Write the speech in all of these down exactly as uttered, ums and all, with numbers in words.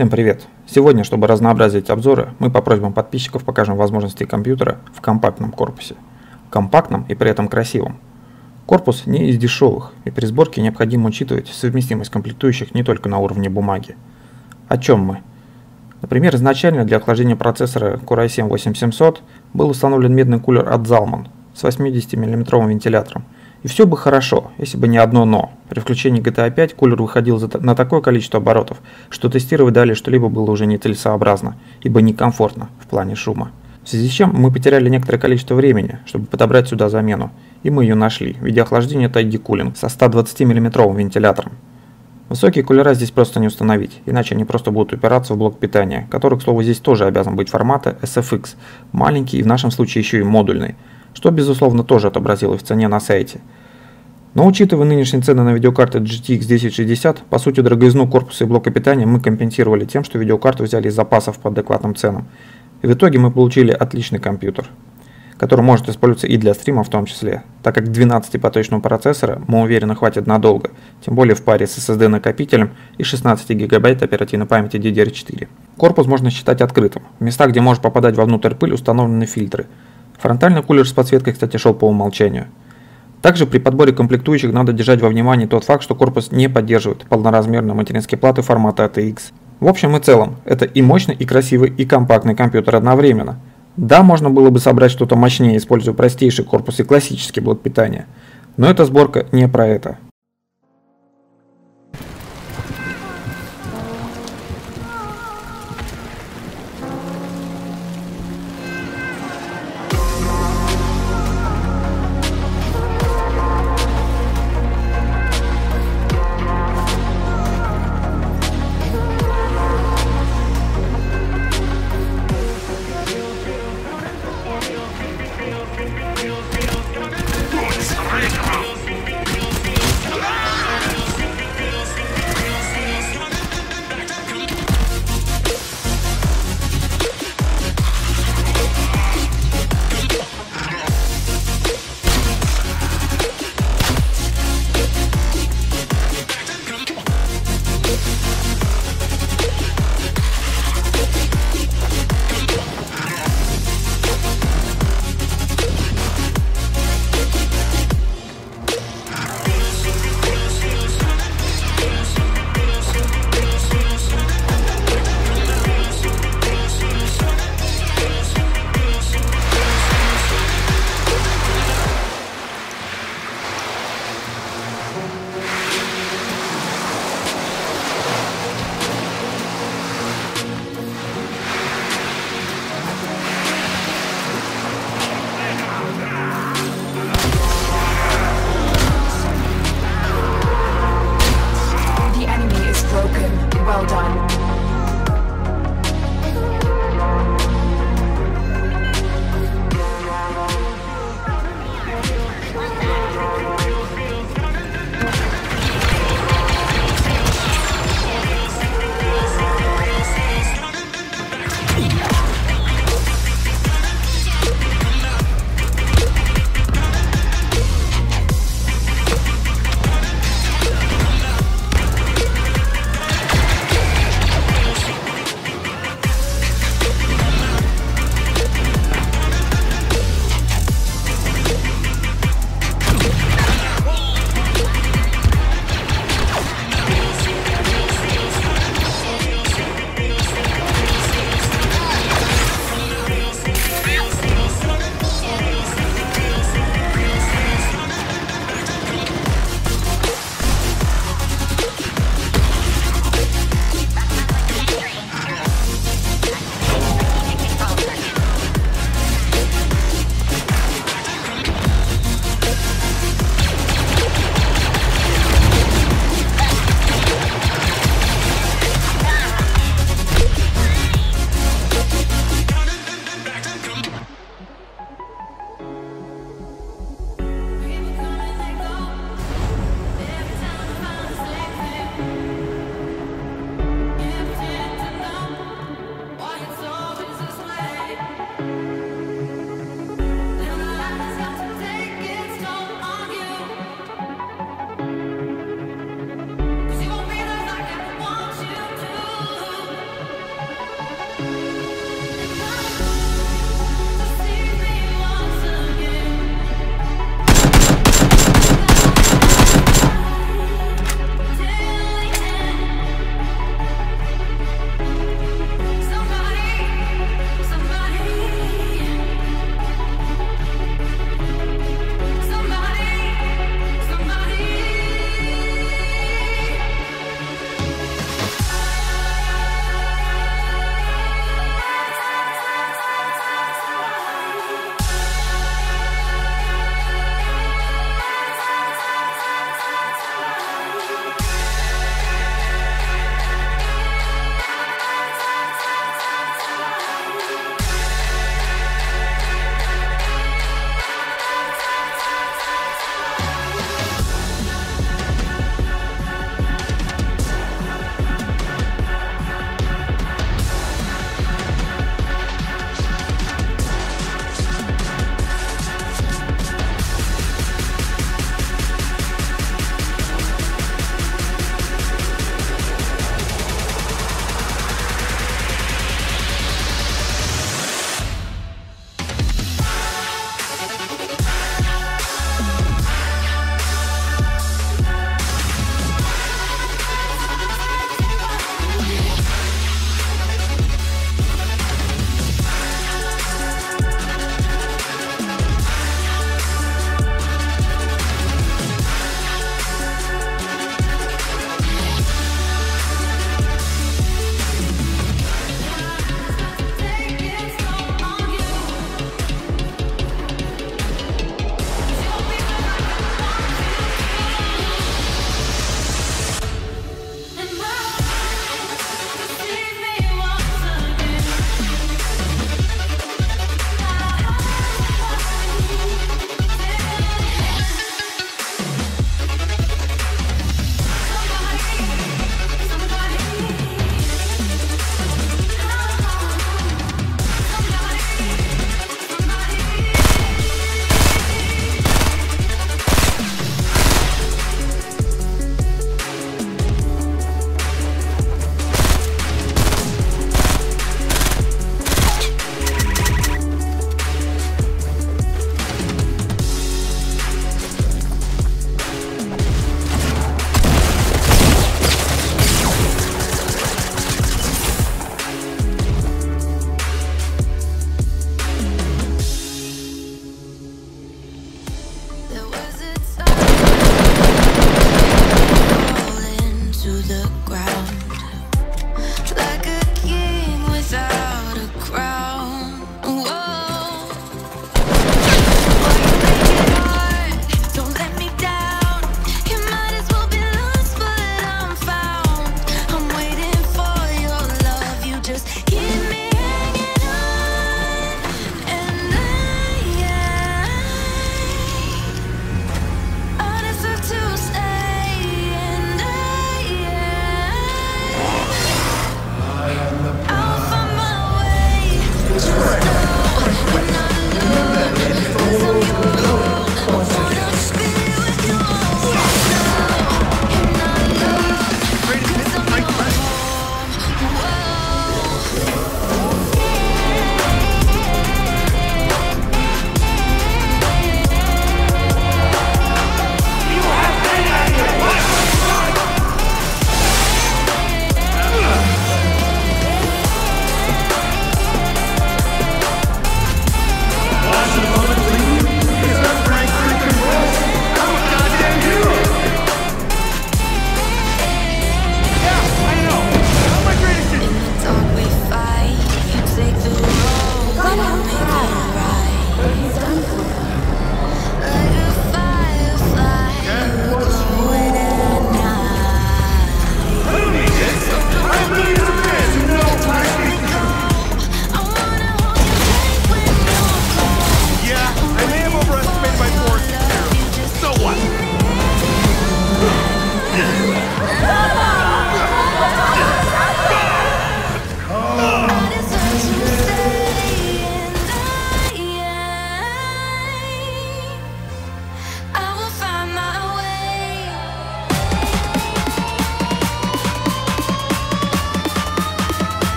Всем привет! Сегодня, чтобы разнообразить обзоры, мы по просьбам подписчиков покажем возможности компьютера в компактном корпусе. Компактном и при этом красивом. Корпус не из дешевых, и при сборке необходимо учитывать совместимость комплектующих не только на уровне бумаги. О чем мы? Например, изначально для охлаждения процессора Core ай семь восемь семьсот был установлен медный кулер от Zalman с восьмидесятимиллиметровым вентилятором. И все бы хорошо, если бы не одно «но». При включении джи ти эй пять кулер выходил на такое количество оборотов, что тестировать далее что-либо было уже нецелесообразно, ибо некомфортно в плане шума. В связи с чем мы потеряли некоторое количество времени, чтобы подобрать сюда замену, и мы ее нашли в виде охлаждения от ай ди-Cooling со ста двадцатимиллиметровым вентилятором. Высокие кулера здесь просто не установить, иначе они просто будут упираться в блок питания, который, к слову, здесь тоже обязан быть формата эс эф икс, маленький и в нашем случае еще и модульный, что, безусловно, тоже отобразилось в цене на сайте. Но учитывая нынешние цены на видеокарты джи ти экс десять шестьдесят, по сути дороговизну корпуса и блока питания мы компенсировали тем, что видеокарту взяли из запасов по адекватным ценам. И в итоге мы получили отличный компьютер, который может использоваться и для стрима в том числе, так как двенадцатипоточного процессора, мы уверены, хватит надолго, тем более в паре с эс эс ди накопителем и шестнадцати гигабайт оперативной памяти ди ди эр четыре. Корпус можно считать открытым, в местах, где может попадать вовнутрь пыль, установлены фильтры. Фронтальный кулер с подсветкой, кстати, шел по умолчанию. Также при подборе комплектующих надо держать во внимании тот факт, что корпус не поддерживает полноразмерные материнские платы формата эй ти экс. В общем и целом, это и мощный, и красивый, и компактный компьютер одновременно. Да, можно было бы собрать что-то мощнее, используя простейший корпус и классический блок питания, но эта сборка не про это.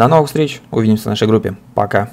До новых встреч, увидимся в нашей группе. Пока.